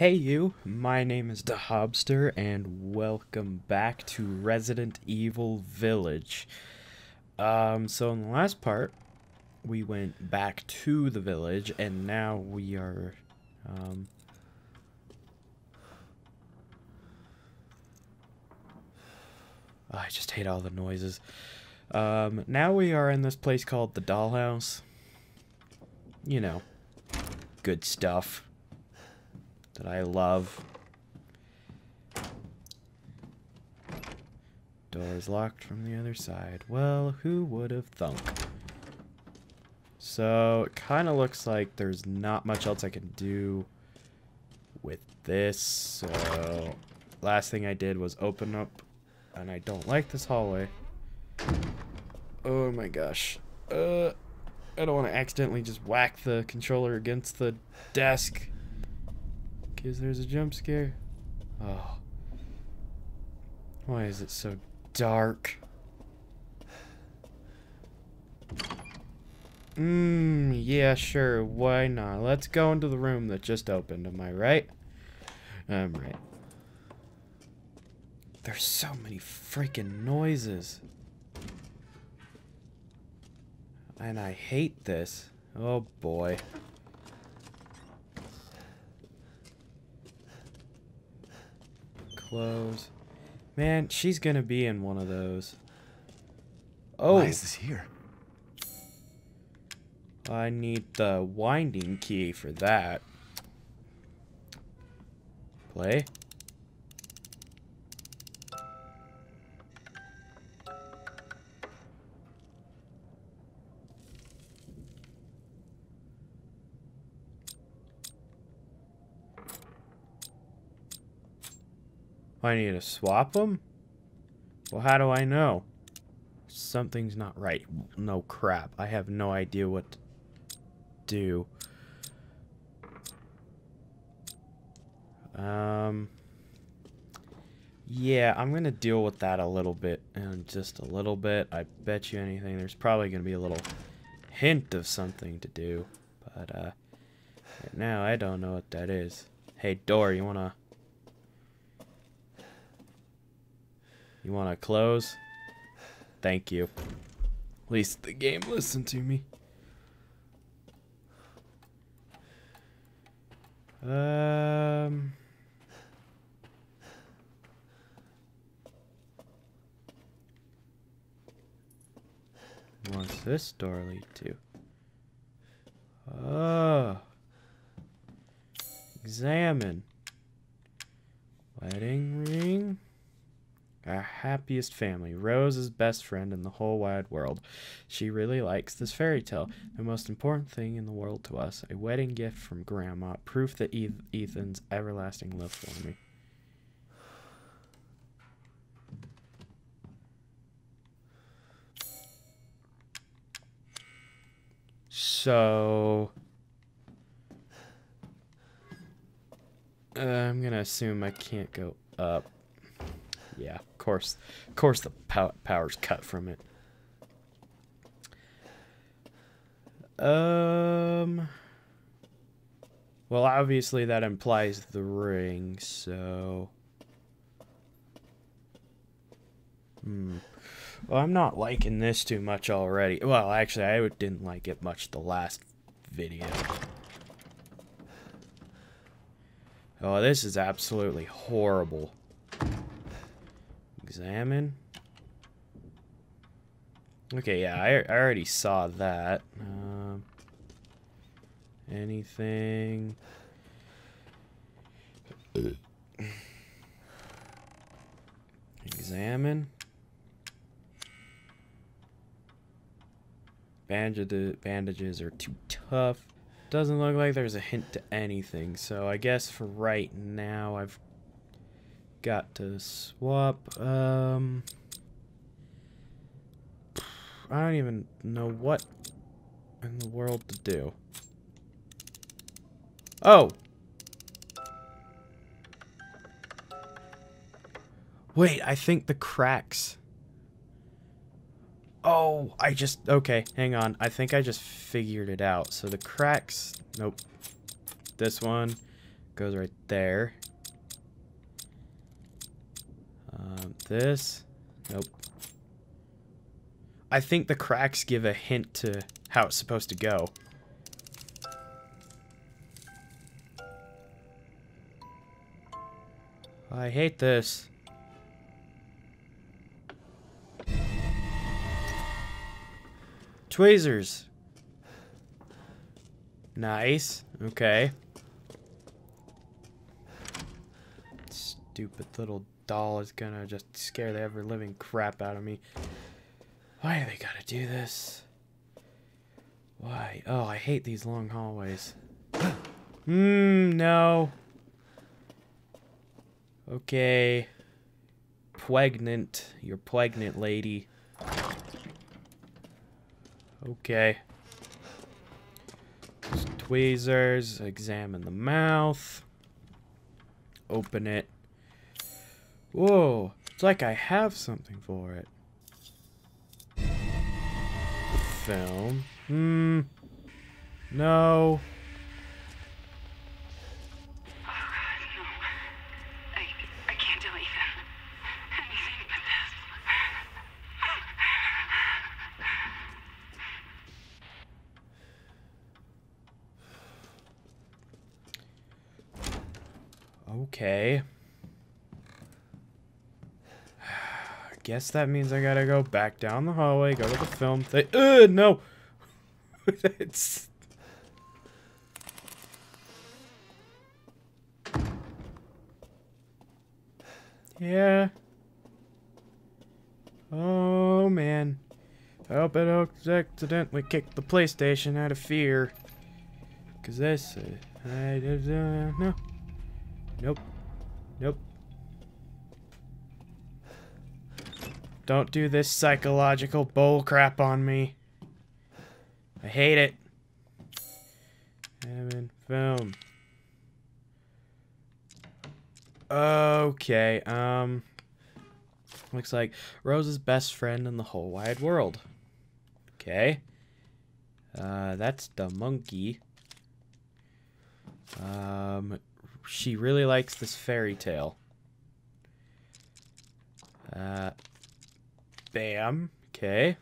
Hey you, my name is DaHobbester, and welcome back to Resident Evil Village. So in the last part, we went back to the village, and now we are, I just hate all the noises. Now we are in this place called the dollhouse. You know, good stuff that I love. Door is locked from the other side. Well, who would have thunk? So, it kind of looks like there's not much else I can do with this. So, last thing I did was open up, and I don't like this hallway. Oh my gosh. I don't want to accidentally just whack the controller against the desk, because there's a jump scare. Oh. Why is it so dark? Yeah, sure, why not? Let's go into the room that just opened, am I right? I'm right. There's so many freaking noises. And I hate this. Oh boy. Close. Man, she's gonna be in one of those. Oh! Why is this here? I need the winding key for that. Play. I need to swap them? Well, how do I know? Something's not right. No crap. I have no idea what to do. Yeah, I'm going to deal with that a little bit. And just a little bit. I bet you anything. There's probably going to be a little hint of something to do. But, right now, I don't know what that is. Hey, door, you want to... You want to close? Thank you. At least the game listened to me. What's this door lead to? Oh. Examine. Wedding ring. Our happiest family. Rose's best friend in the whole wide world. She really likes this fairy tale. The most important thing in the world to us. A wedding gift from Grandma. Proof that Ethan's everlasting love for me. So... I'm gonna assume I can't go up. Yeah, of course the power's cut from it. Well, obviously that implies the ring, so... Well, I'm not liking this too much already. Well, actually, I didn't like it much the last video. Oh, this is absolutely horrible. Examine. Okay, yeah, I already saw that. Anything? Examine. Bandages are too tough. Doesn't look like there's a hint to anything, so I guess for right now I've got to swap. I don't even know what in the world to do. Oh! Wait, I think the cracks. Oh, I just... Okay, hang on. I think I just figured it out. So the cracks... Nope. This one goes right there. This. Nope. I think the cracks give a hint to how it's supposed to go. I hate this. Tweezers. Nice. Okay. Stupid little doll is gonna just scare the ever-living crap out of me. Why do they gotta do this? Why? Oh, I hate these long hallways. No. Okay. Pregnant. You're pregnant, lady. Okay. Tweezers. Examine the mouth. Open it. Whoa. It's like I have something for it. Film. No. Oh God, no. I can't delete them. Anything but this. Okay. Guess that means I gotta go back down the hallway, go to the film thing. Ugh, no! It's... Yeah. Oh, man. I hope I don't accidentally kick the PlayStation out of fear. Because this... no. Nope. Nope. Don't do this psychological bullcrap on me. I hate it. I'm in film. Okay, looks like Rose's best friend in the whole wide world. Okay. That's the monkey. She really likes this fairy tale. Bam. Okay.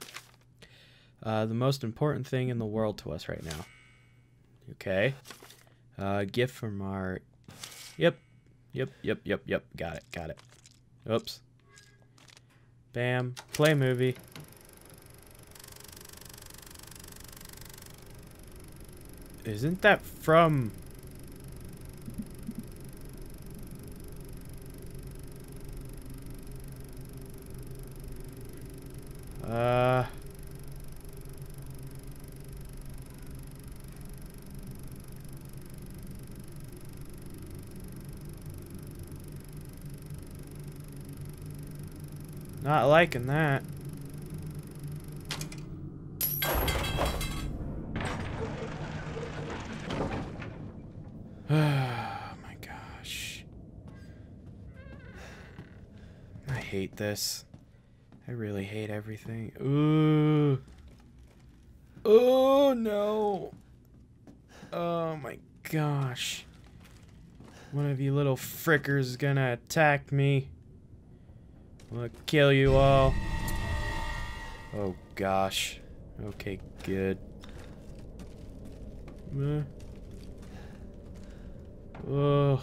The most important thing in the world to us right now. Okay. Gift from our... Yep. Got it. Oops. Bam. Play movie. Isn't that from... Not liking that. Oh my gosh. I hate this. I really hate everything. Ooh. Oh no. Oh my gosh. One of you little frickers is gonna attack me. I'm gonna kill you all. Oh gosh. Okay, good. Oh.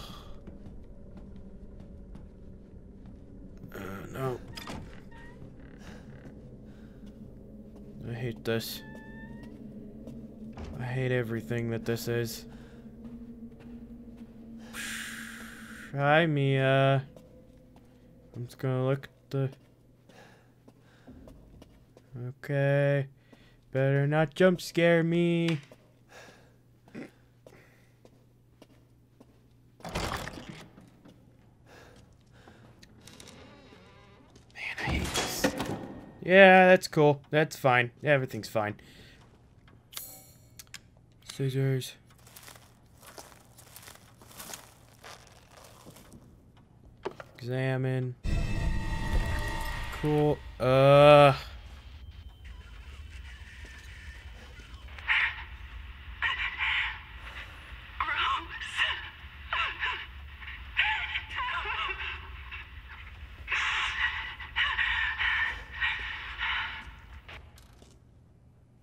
No. I hate this. I hate everything that this is. Hi, Mia. I'm just gonna look at the... Okay. Better not jump scare me. Yeah, that's cool. That's fine. Everything's fine. Scissors. Examine. Cool. Rose.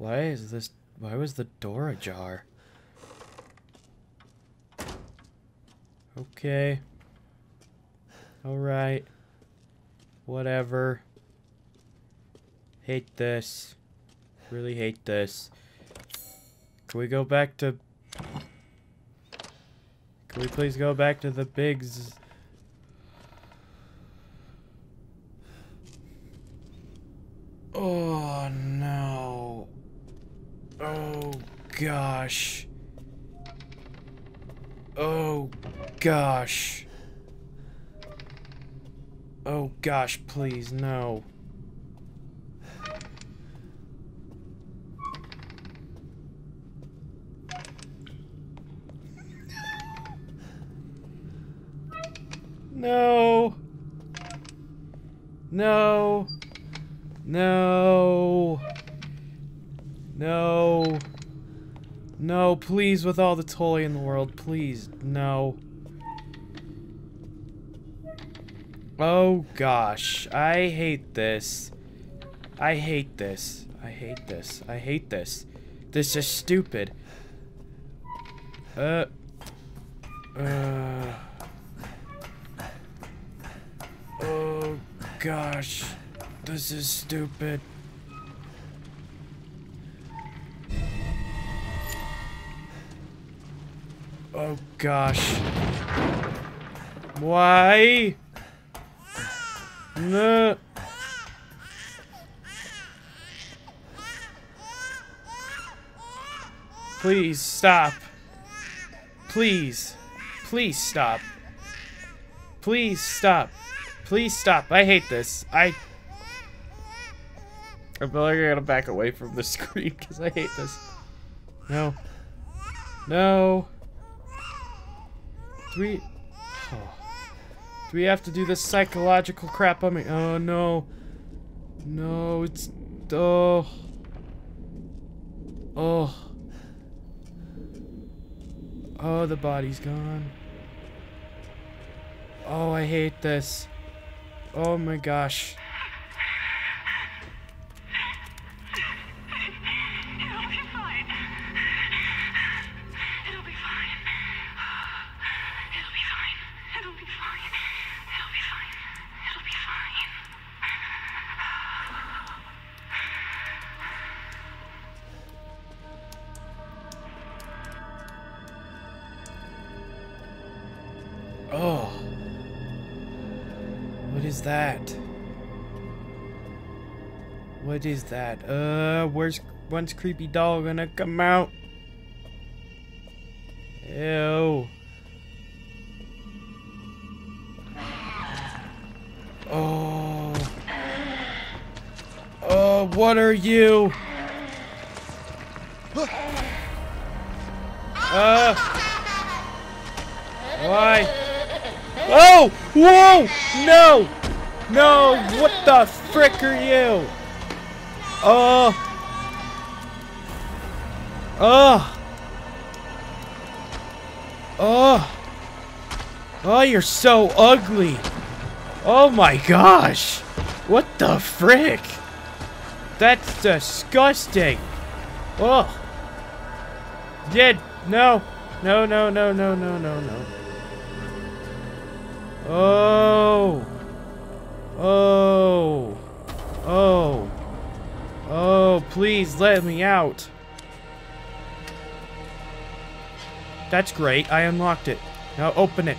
Why was the door ajar? Okay. Alright. Whatever. Hate this. Really hate this. Can we go back to... Can we please go back to the bigs? Oh, no. Oh, gosh. Oh, gosh. Oh, gosh, please, no. No. No. No. No. No, please, with all the toy in the world, please, no. Oh, gosh. I hate this. I hate this. I hate this. I hate this. This is stupid. Oh, gosh. This is stupid. Oh, gosh. Why? No. Please stop. Please. Please stop. Please stop. Please stop. I hate this. I feel like I gotta back away from the screen because I hate this. No. No. Do we have to do this psychological crap on me? Oh, no. No, it's... Oh. Oh. Oh, the body's gone. Oh, I hate this. Oh, my gosh. Oh, what is that? What is that? When's creepy doll gonna come out? Ew. Oh. Oh, what are you? Why? Oh! Whoa! No! No! What the frick are you? Oh! Oh! Oh! Oh, you're so ugly! Oh my gosh! What the frick? That's disgusting! Oh! Did no! No! No! No! No! No! No! No! Oh. Oh. Oh. Oh, please let me out. That's great. I unlocked it. Now open it.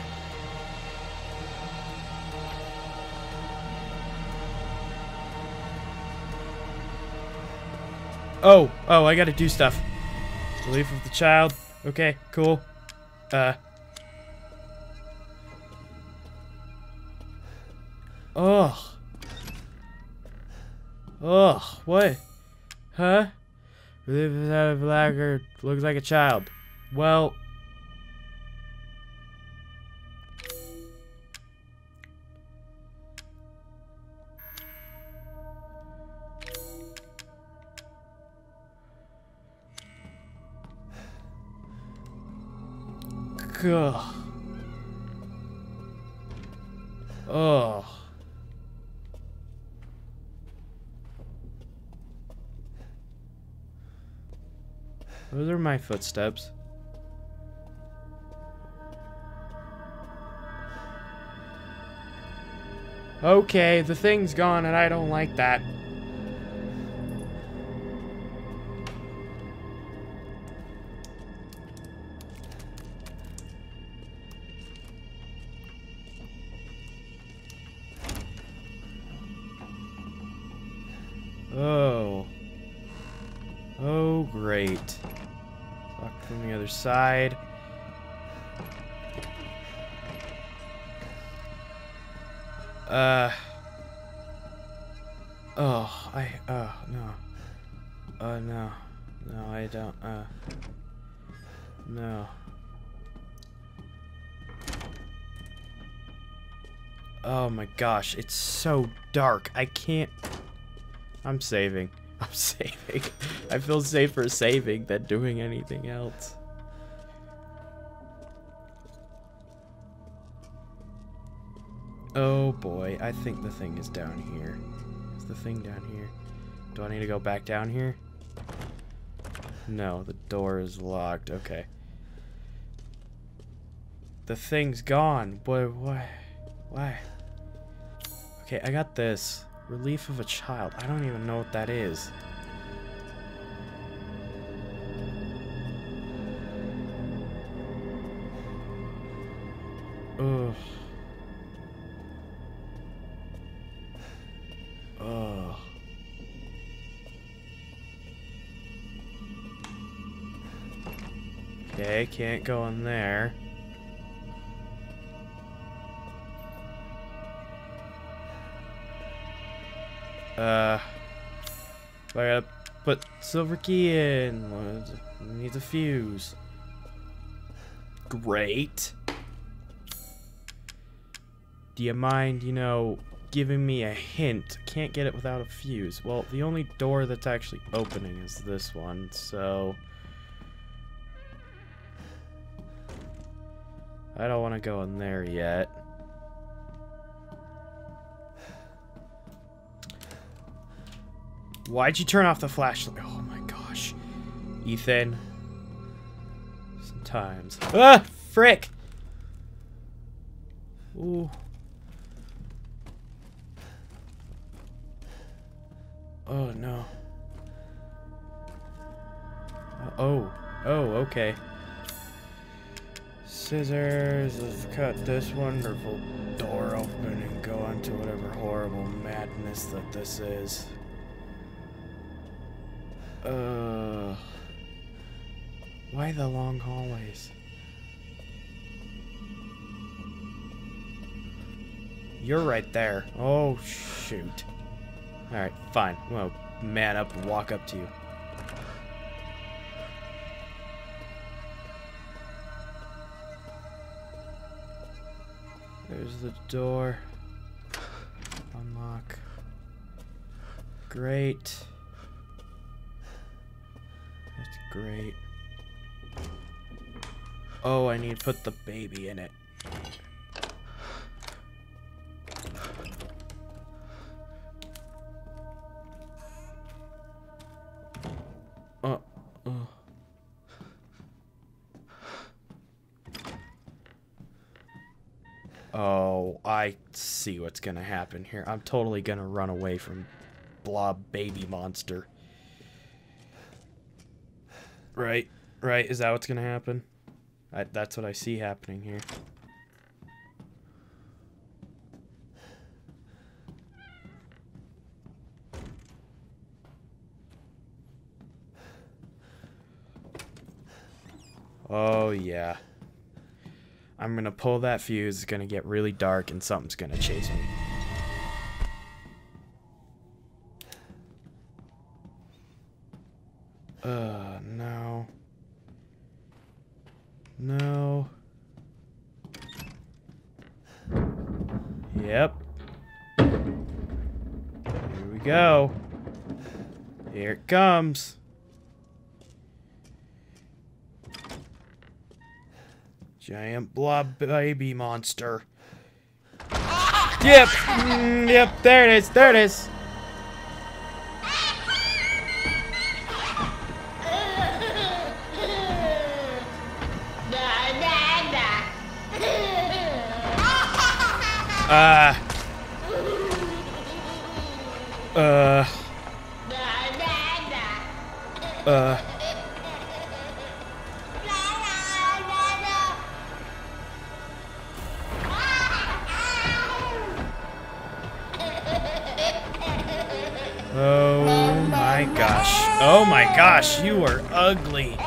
Oh. Oh, I gotta do stuff. Relief of the child. Okay, cool. Ugh. Ugh. What? Huh? Relief out of lager looks like a child. Well. Ugh. Ugh. Those are my footsteps. Okay, the thing's gone and I don't like that. Oh. Oh, great. Lock from the other side. Oh, no. No. No, I don't, no. Oh my gosh, it's so dark. I can't. I'm saving. I'm saving. I feel safer saving than doing anything else. Oh boy, I think the thing is down here. Is the thing down here? Do I need to go back down here? No, the door is locked. Okay. The thing's gone. Boy, why? Why? Okay, I got this. Relief of a child. I don't even know what that is. Ugh. Ugh. Okay, can't go in there. I gotta put silver key in. Needs a fuse. Great. Do you mind, you know, giving me a hint? Can't get it without a fuse. Well, the only door that's actually opening is this one, so I don't want to go in there yet. Why'd you turn off the flashlight? Oh my gosh. Ethan. Sometimes. Ah! Frick! Ooh. Oh no. Oh. Oh, okay. Scissors. Let's cut this wonderful door open and go into whatever horrible madness that this is. Why the long hallways? You're right there. Oh, shoot. Alright, fine. Well, man up and walk up to you. There's the door. Unlock. Great. Great. Oh, I need to put the baby in it. Oh, I see what's gonna happen here. I'm totally gonna run away from blob baby monster. Right, right, is that what's gonna happen? That's what I see happening here. Oh yeah. I'm gonna pull that fuse, it's gonna get really dark and something's gonna chase me. No. No. Yep. Here we go. Here it comes. Giant blob baby monster. Yep. Yep, there it is. There it is. Oh my gosh, you are ugly.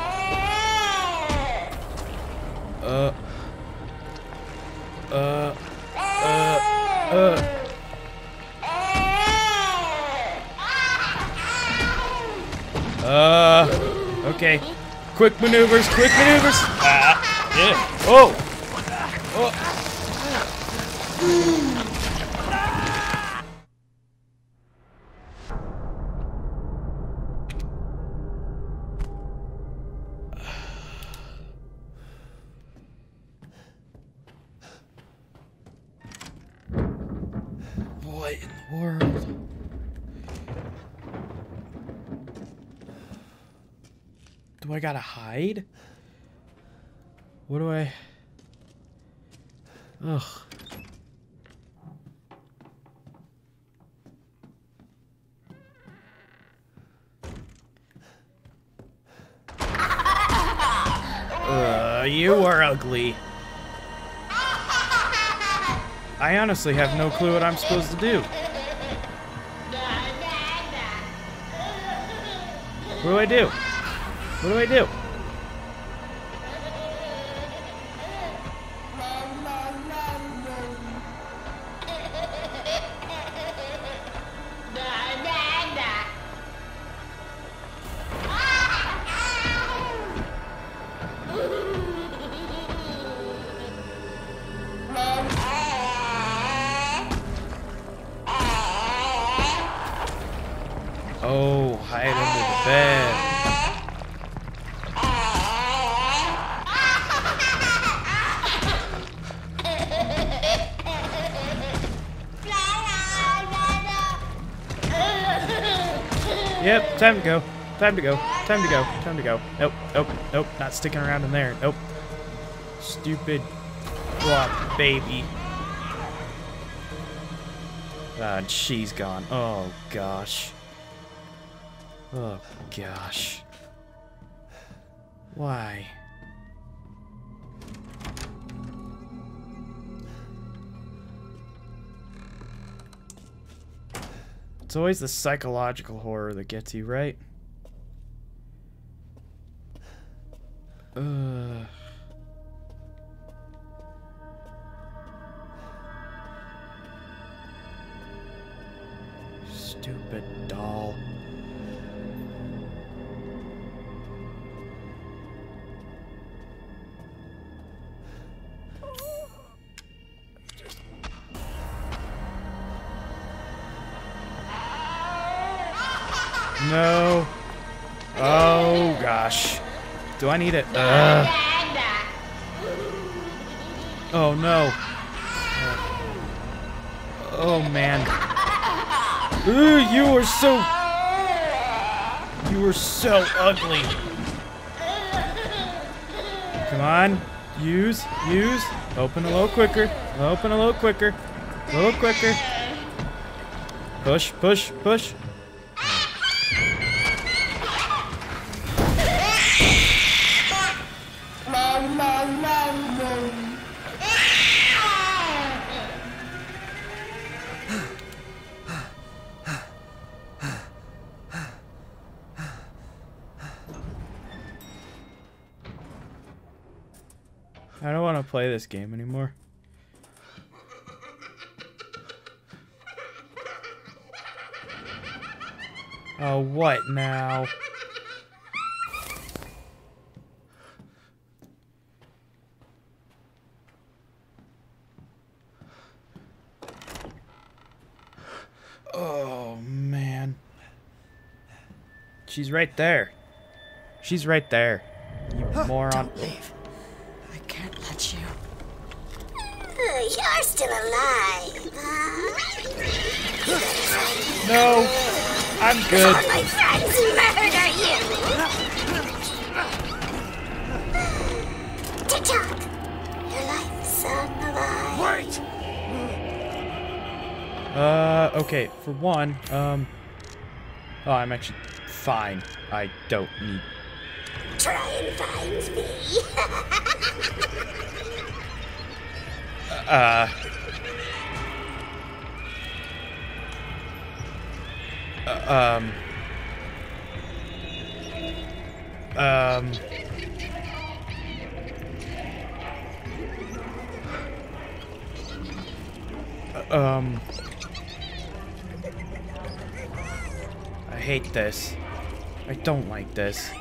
Okay. Quick maneuvers, quick maneuvers. Yeah. Oh. Oh. I gotta hide? What do I... Ugh. You are ugly. I honestly have no clue what I'm supposed to do. What do I do? What do I do? Oh, hide under the bed. Yep, time to go. Time to go. Time to go. Time to go. Nope, nope, nope. Not sticking around in there. Nope. Stupid block baby. Ah, she's gone. Oh gosh. Oh gosh. Why? It's always the psychological horror that gets you, right? Stupid doll. No. Oh gosh. Do I need it? Oh no. Oh man. Ooh, you are so ugly. Come on. Use. Open a little quicker. Open a little quicker. A little quicker. Push. I don't want to play this game anymore. Oh, what now? Oh, man. She's right there. She's right there. You moron. Don't leave. You. Oh, you're still alive. No, I'm good. All my friends murder you. TikTok, your life's on the line. Wait. Okay, for one, oh, I'm actually fine. I don't need... Try and find me. I hate this. I don't like this.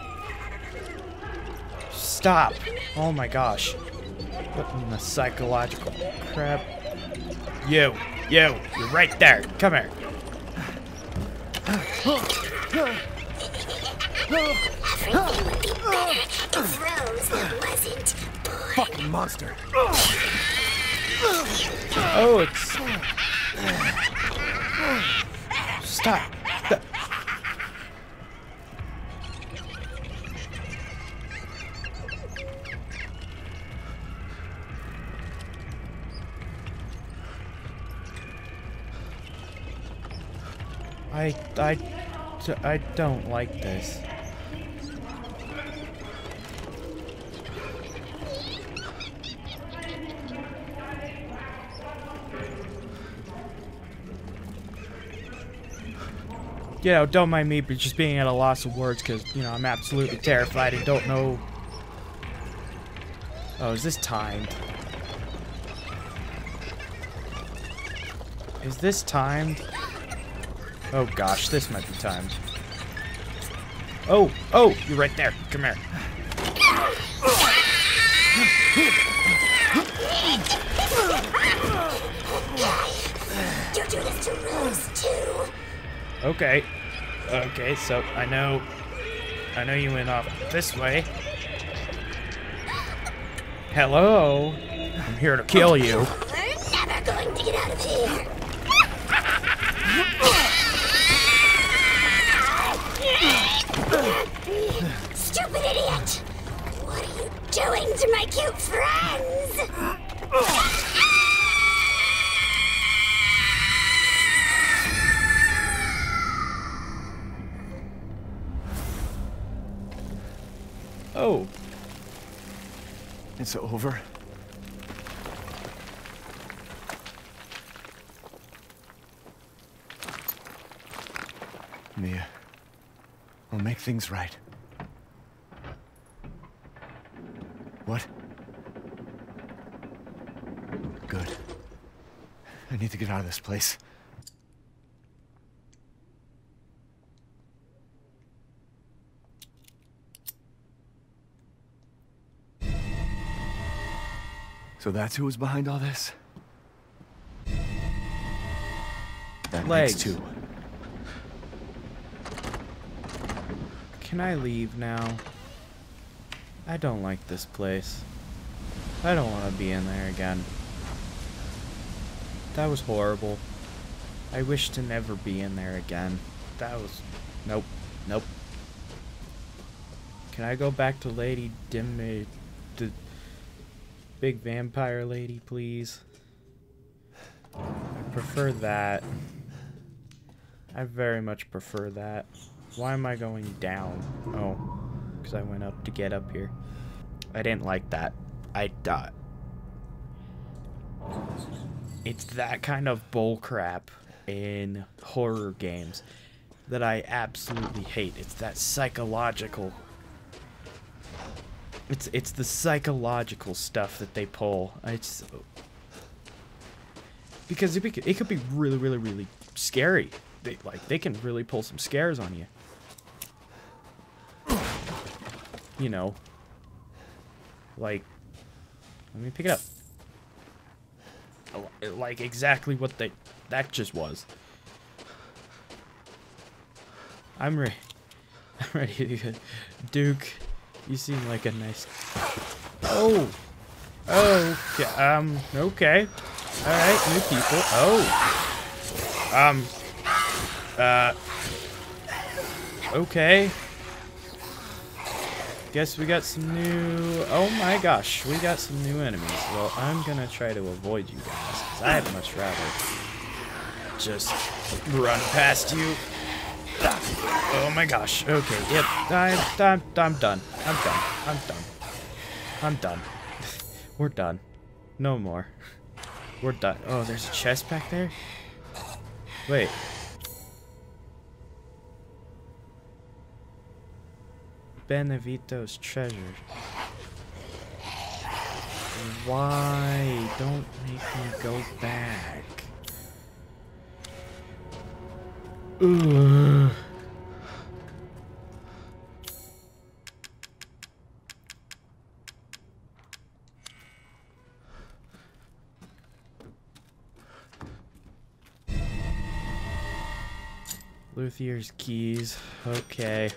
Stop! Oh my gosh. What in the psychological crap? You're right there. Come here. Fucking monster. Oh, it's... Stop. I don't like this. You know, don't mind me, but just being at a loss of words, because, you know, I'm absolutely terrified and don't know... Oh, is this timed? Is this timed? Oh gosh, this might be timed. Oh, you're right there. Come here. You do this to Rose too. Okay, so I know you went off this way. Hello? I'm here to kill you. We're never going to get out of here. Stupid idiot! What are you doing to my cute friends? Oh. It's over. Mia, we'll make things right. What? Good. I need to get out of this place. So that's who was behind all this? That legs. Makes two. Can I leave now? I don't like this place. I don't want to be in there again. That was horrible. I wish to never be in there again. That was... Nope. Can I go back to Lady Dimitrescu, the big vampire lady, please? I prefer that. I very much prefer that. Why am I going down? Oh. I went up to get up here. I didn't like that. I died. It's that kind of bullcrap in horror games that I absolutely hate. It's that psychological. It's the psychological stuff that they pull. It's because it could be really, really, really scary. They can really pull some scares on you. You know, like, let me pick it up. Like exactly what that just was. I'm ready to go. Duke, you seem like a nice... Oh, yeah, okay. All right, new people. Okay. Guess we got some new... Oh my gosh, we got some new enemies. Well, I'm gonna try to avoid you guys, because I'd much rather just run past you. Oh my gosh. Okay, yep. I'm done. I'm done. I'm done. I'm done. We're done. No more. We're done. Oh, there's a chest back there? Wait. Benevito's treasure. Why? Don't make me go back. Ugh. Luthier's keys. Okay.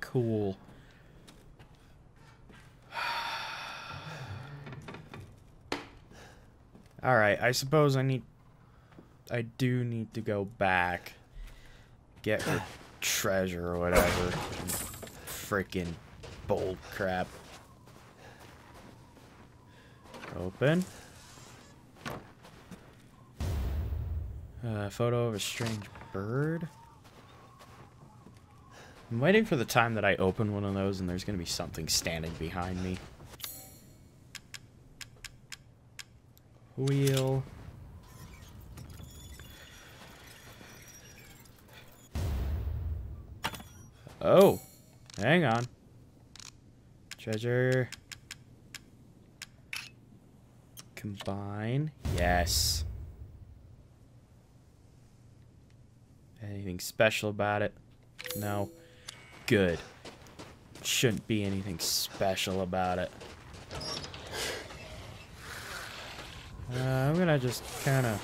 Cool. Alright, I suppose I do need to go back, get her treasure or whatever. Freaking bold crap. Open. Photo of a strange bird. I'm waiting for the time that I open one of those and there's gonna be something standing behind me. Wheel. Oh, hang on. Treasure. Combine. Yes. Anything special about it? No. Good. Shouldn't be anything special about it. I'm gonna just kind of...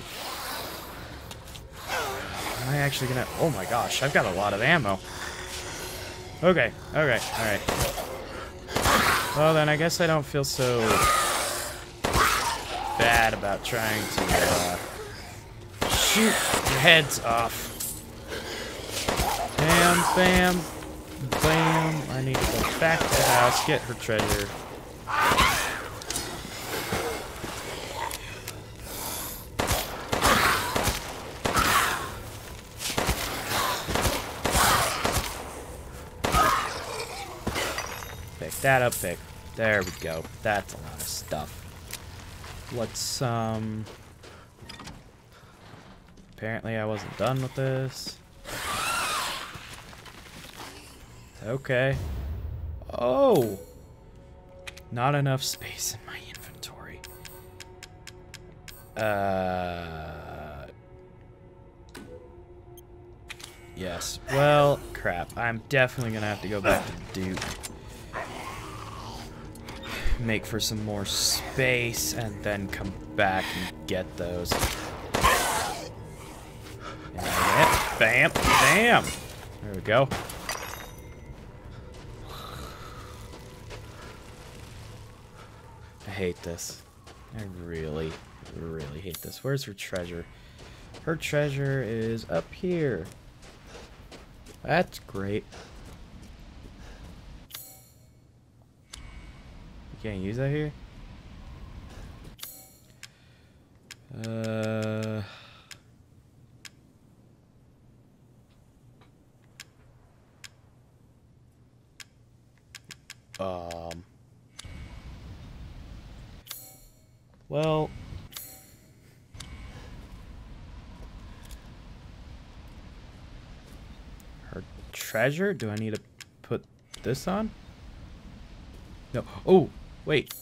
Am I actually gonna... Oh my gosh, I've got a lot of ammo. Okay, okay, alright. Well then, I guess I don't feel so bad about trying to shoot heads off. Bam, bam, bam. I need to go back to the house, get her treasure. That up pick. There we go. That's a lot of stuff. Let's, apparently I wasn't done with this. Okay. Oh! Not enough space in my inventory. Yes. Well, crap. I'm definitely gonna have to go back to Duke. Make for some more space and then come back and get those. And bam, bam. There we go. I hate this. I really, really hate this. Where's her treasure? Her treasure is up here. That's great. Can't use that here? Well... Her treasure? Do I need to put this on? No. Oh! Wait,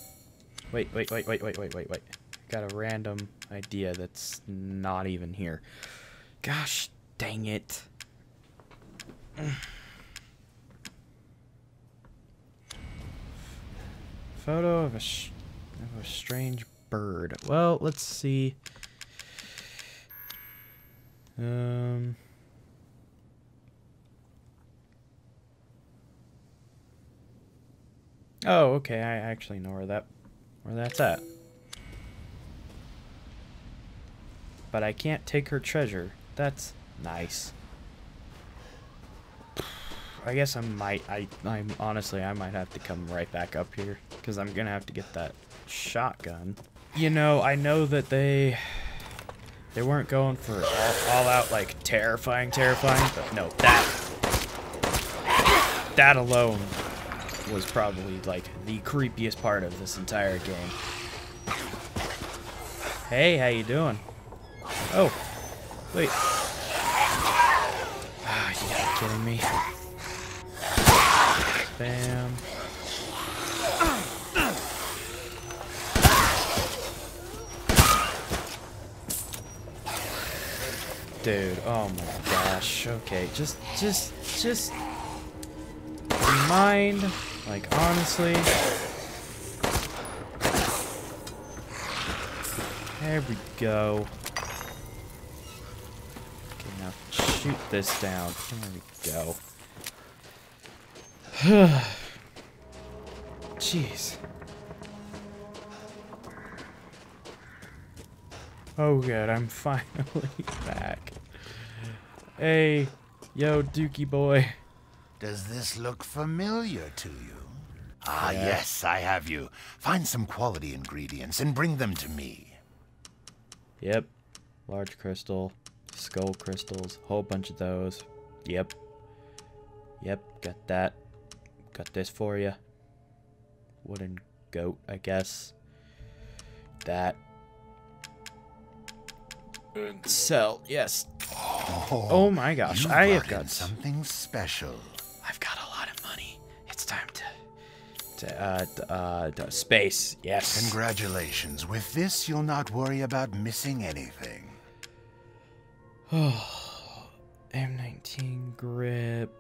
wait, wait, wait, wait, wait, wait, wait, wait. Got a random idea that's not even here. Gosh, dang it. Photo of a strange bird. Well, let's see. Oh, okay, I actually know where that's at. But I can't take her treasure. That's nice. I guess I honestly might have to come right back up here because I'm gonna have to get that shotgun. You know, I know that they They weren't going for all out, like, terrifying, but no, that alone was probably, like, the creepiest part of this entire game. Hey, how you doing? Oh, wait. Ah, you gotta be kidding me. Bam. Dude, oh my gosh. Okay, just mind, like, honestly. There we go. Okay, now shoot this down. There we go. Jeez. Oh good, I'm finally back. Hey, yo, Dookie boy. Does this look familiar to you? Ah, yeah. Yes, I have you. Find some quality ingredients and bring them to me. Yep. Large crystal, skull crystals, whole bunch of those. Yep. Yep, got that. Got this for you. Wooden goat, I guess. That. Sell, yes. Oh my gosh, I have got something special. I've got a lot of money. It's time to space, yes. Congratulations. With this, you'll not worry about missing anything. Oh, M19 grip.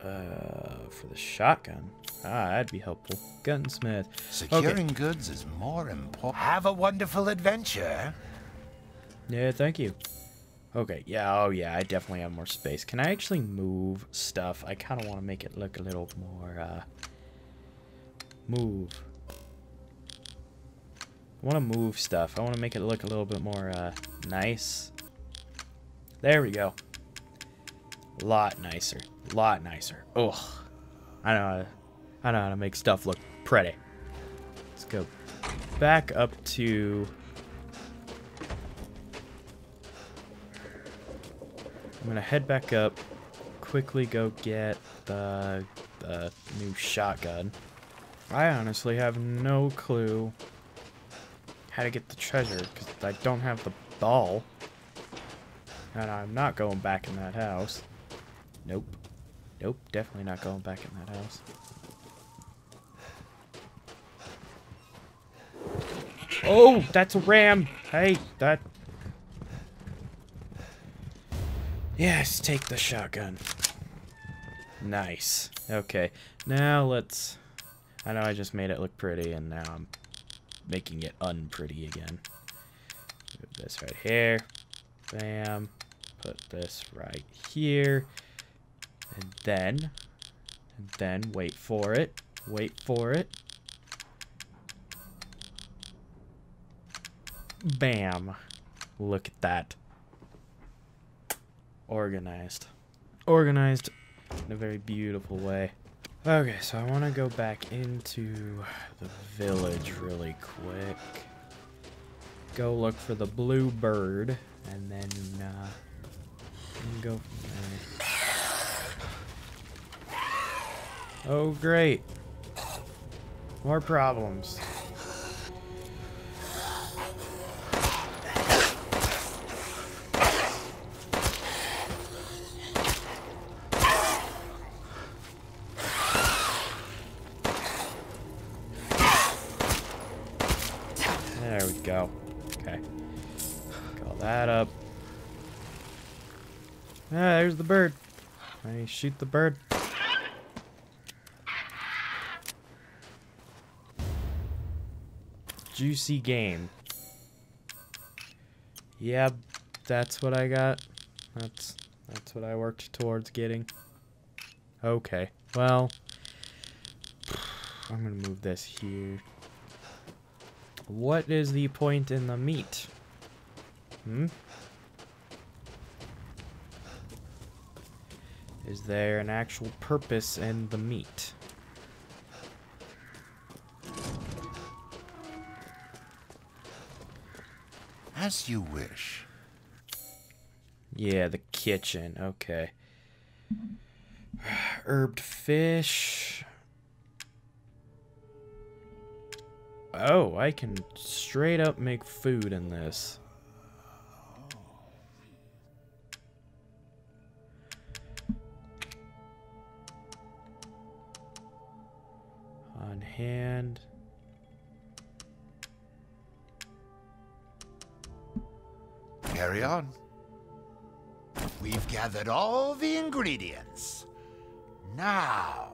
For the shotgun. Ah, that'd be helpful. Gunsmith. Securing goods is more important. Have a wonderful adventure. Yeah, thank you. Okay, yeah, oh yeah, I definitely have more space. Can I actually move stuff? I kind of want to make it look a little more, move. I want to move stuff. I want to make it look a little bit more, nice. There we go. A lot nicer. A lot nicer. Ugh. I know how to make stuff look pretty. Let's go back up to... I'm going to head back up, quickly go get the new shotgun. I honestly have no clue how to get the treasure, because I don't have the ball. And I'm not going back in that house. Nope. Nope, definitely not going back in that house. Oh, that's a ram! Hey, that... Yes, take the shotgun. Nice. Okay, now let's... I know I just made it look pretty, and now I'm making it unpretty again. Move this right here. Bam. Put this right here. And then, wait for it. Wait for it. Bam. Look at that. Organized. Organized in a very beautiful way. Okay, so I want to go back into the village really quick. Go look for the blue bird. And then, go from there. Oh, great. More problems. There we go. Okay. Call that up. Ah, there's the bird. I shoot the bird. Juicy game. Yeah, that's what I got. That's what I worked towards getting. Okay, well, I'm gonna move this here. What is the point in the meat? Hmm? Is there an actual purpose in the meat? As you wish. Yeah, the kitchen. Okay. Herbed fish. Oh, I can straight up make food in this. On hand. Carry on. We've gathered all the ingredients. Now...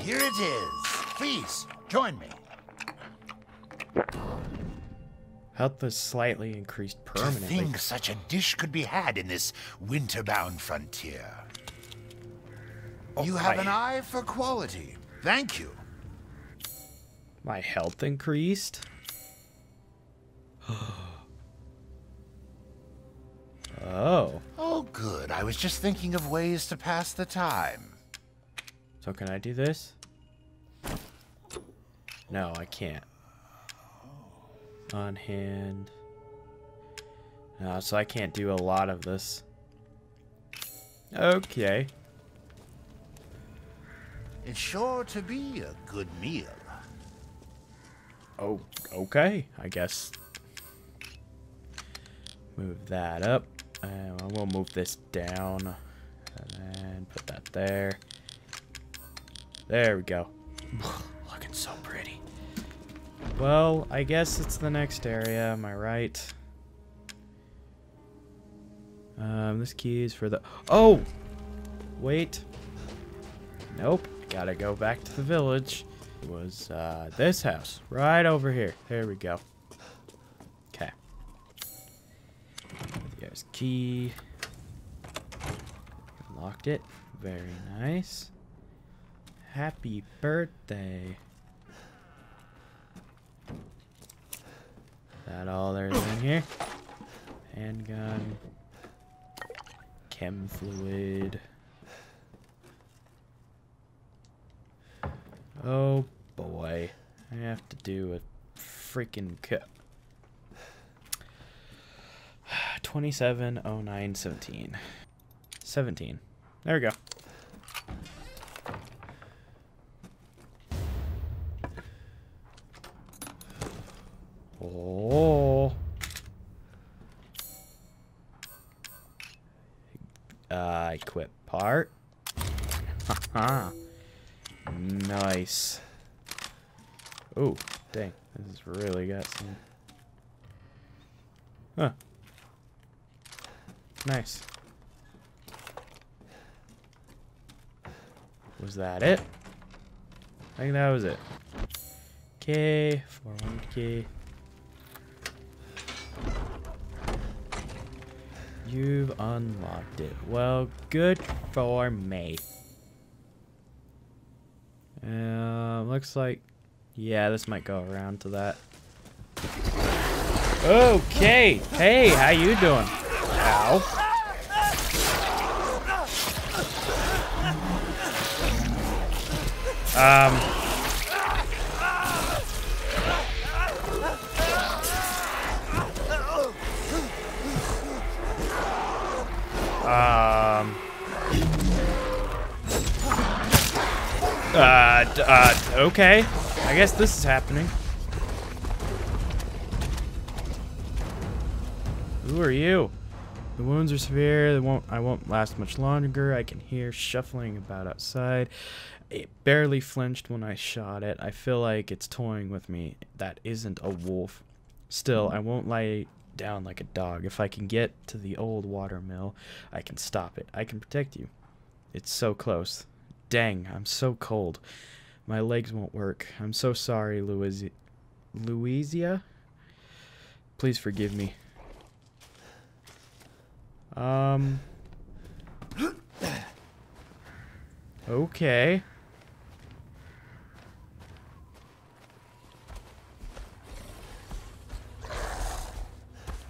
here it is. Please, join me. Help the slightly increased permanently. To think such a dish could be had in this winter-bound frontier. Oh, you have an eye for quality. Thank you. My health increased? Oh. Oh, good. I was just thinking of ways to pass the time. So can I do this? No, I can't. On hand. No, so I can't do a lot of this. Okay. It's sure to be a good meal. Oh, okay, I guess. Move that up. And we'll move this down. And then put that there. There we go. Looking so pretty. Well, I guess it's the next area, am I right? This key is for the... Oh! Wait. Nope. Gotta go back to the village. It was this house right over here. There we go. Okay. There's key. Unlocked it. Very nice. Happy birthday. That all there's in here. Handgun. Chem fluid. Oh boy, I have to do a freaking cup. 270917. 17. There we go. Oh. Equip part. Haha. Nice. Oh, dang. This is really got some. Huh. Nice. Was that it? I think that was it. Okay, 41k. You've unlocked it. Well, good for me. Looks like, yeah, this might go around to that. Okay, hey, how you doing? Ow. Okay. I guess this is happening. Who are you? The wounds are severe. I won't last much longer. I can hear shuffling about outside. It barely flinched when I shot it. I feel like it's toying with me. That isn't a wolf. Still, I won't lie down like a dog. If I can get to the old water mill, I can stop it. I can protect you. It's so close. Dang, I'm so cold. My legs won't work. I'm so sorry, Luizia. Please forgive me. Okay.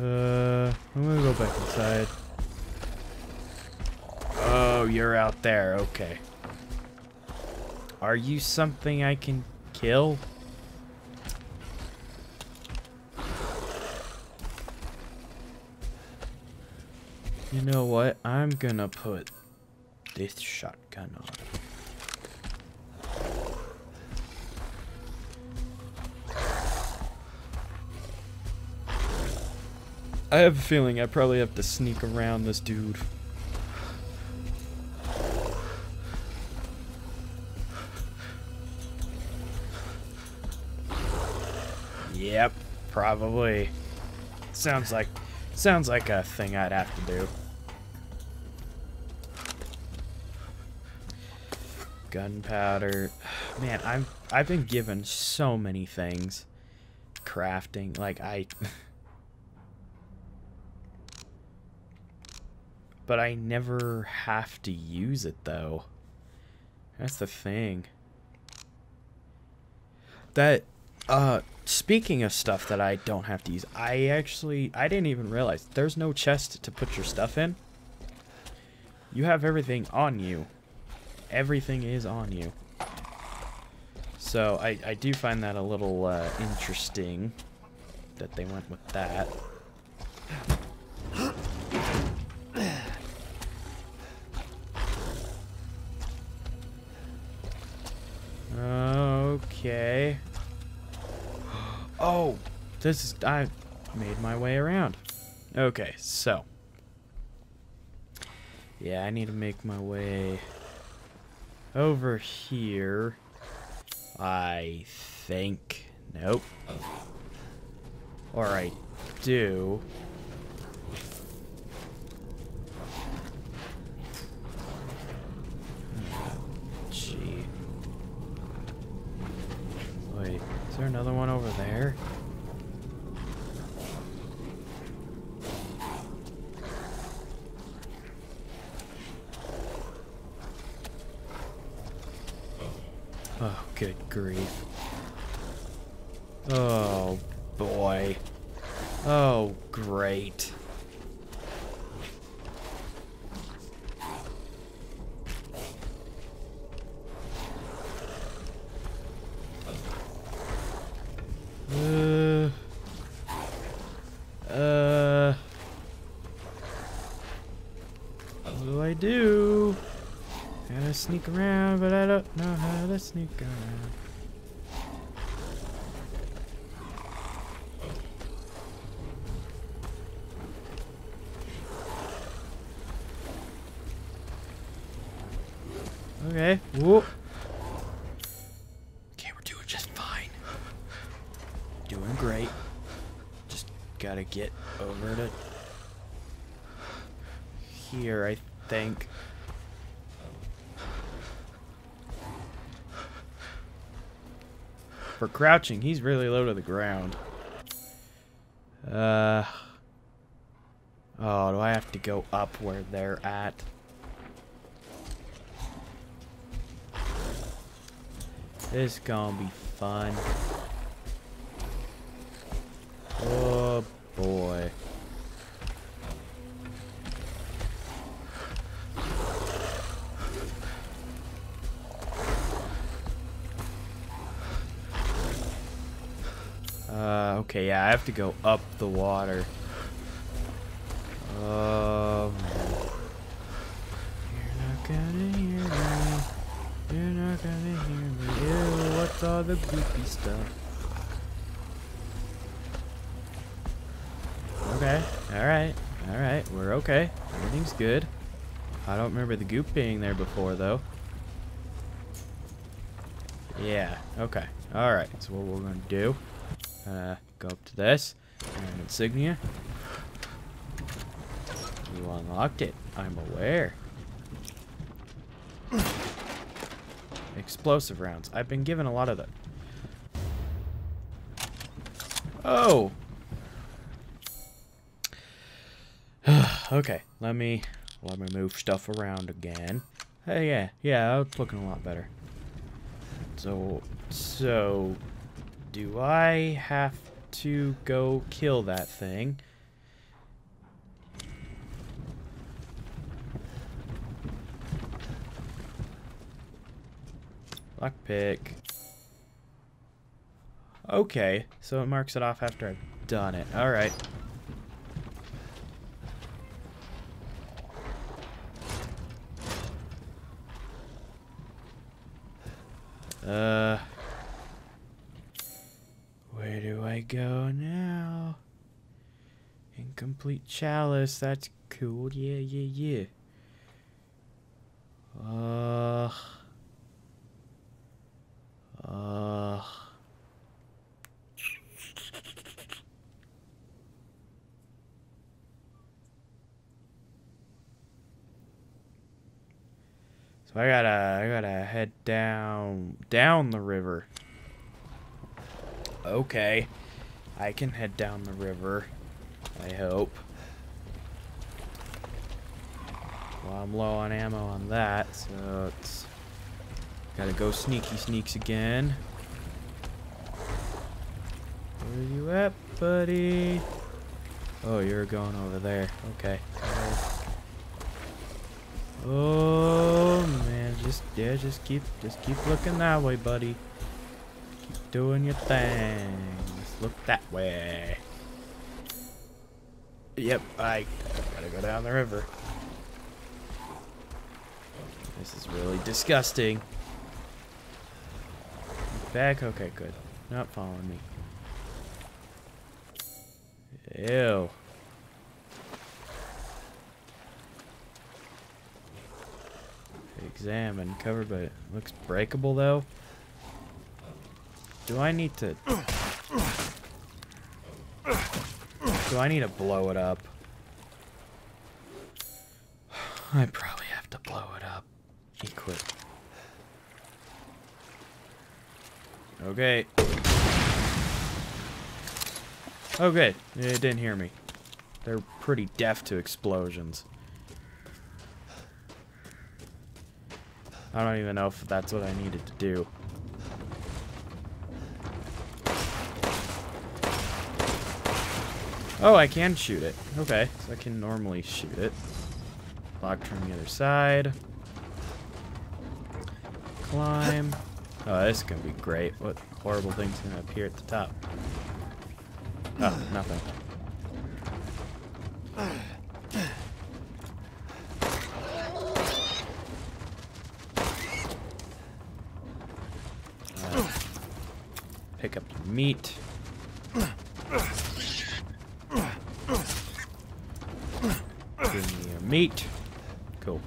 I'm gonna go back inside. Oh, you're out there. Okay. Are you something I can kill? You know what? I'm gonna put this shotgun on. I have a feeling I probably have to sneak around this dude. Yep, probably. Sounds like a thing I'd have to do. Gunpowder. Man, I've been given so many things. Crafting, like I but I never have to use it though. That's the thing. That speaking of stuff that I don't have to use, I didn't even realize there's no chest to put your stuff in. You have everything on you. Everything is on you. So I do find that a little interesting that they went with that. Okay. Oh, this is, I made my way around. Okay, so. Yeah, I need to make my way over here, I think. Nope. Or I do. Gee. Wait, is there another one over there? Oh, good grief. Oh, boy. Oh, great. What do I do? Gotta sneak around, but I don't know how to sneak around. Okay, whoop. Okay, we're doing just fine. Doing great. Just gotta get over to here, I think. For crouching, he's really low to the ground. Oh, do I have to go up where they're at? This is gonna be fun. Oh boy. Okay, yeah, I have to go up the water. You're not gonna hear me. You're not gonna hear me. Ew, what's all the goopy stuff? Okay, alright, we're okay. Everything's good. I don't remember the goop being there before, though. Yeah, okay, alright, that's what we're gonna do. Go up to this, and insignia. You unlocked it, I'm aware. Explosive rounds. I've been given a lot of them. Oh! Okay, let me move stuff around again. Hey, yeah, it's looking a lot better. So... do I have to go kill that thing? Lockpick. Okay, so it marks it off after I've done it. Alright. Where do I go now? Incomplete chalice, that's cool. Yeah. So I gotta head down the river. Okay, I can head down the river, I hope. Well, I'm low on ammo on that, so it's gotta go sneaky sneaks again. Where are you at, buddy? Oh, you're going over there. Okay. Oh man, just keep looking that way, buddy. Keep doing your thing. Just look that way. Yep, I gotta go down the river. This is really disgusting. Back, okay, good. Not following me. Ew. Examine, covered by it. Looks breakable though. Do I need to blow it up? I probably have to blow it up. Equip. Okay. Oh good. It didn't hear me. They're pretty deaf to explosions. I don't even know if that's what I needed to do. Oh, I can shoot it. Okay, so I can normally shoot it. Locked from the other side. Climb. Oh, this is gonna be great. What horrible thing's gonna appear at the top? Oh, nothing. Pick up the meat. Give me your meat. Cool.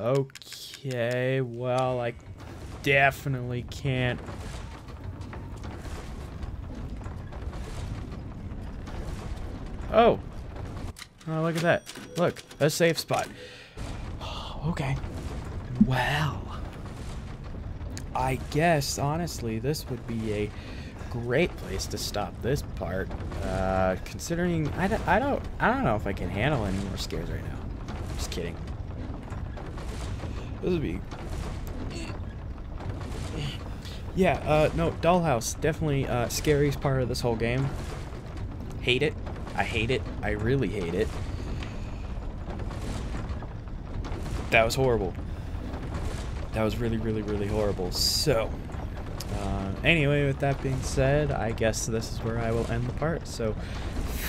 Okay, well, I definitely can't. Oh, look at that. Look, a safe spot. Okay. Well, I guess, honestly, this would be a great place to stop this part. Considering I don't know if I can handle any more scares right now. Just kidding. This would be... Yeah, no, Dollhouse, definitely scariest part of this whole game. Hate it. I hate it. I really hate it. That was horrible. That was really, really, really horrible. So, anyway, with that being said, I guess this is where I will end the part. So,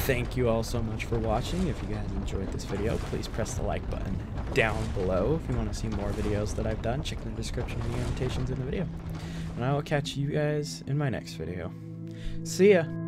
thank you all so much for watching. If you guys enjoyed this video, please press the like button down below. If you want to see more videos that I've done, check the description and the annotations in the video. And I will catch you guys in my next video. See ya!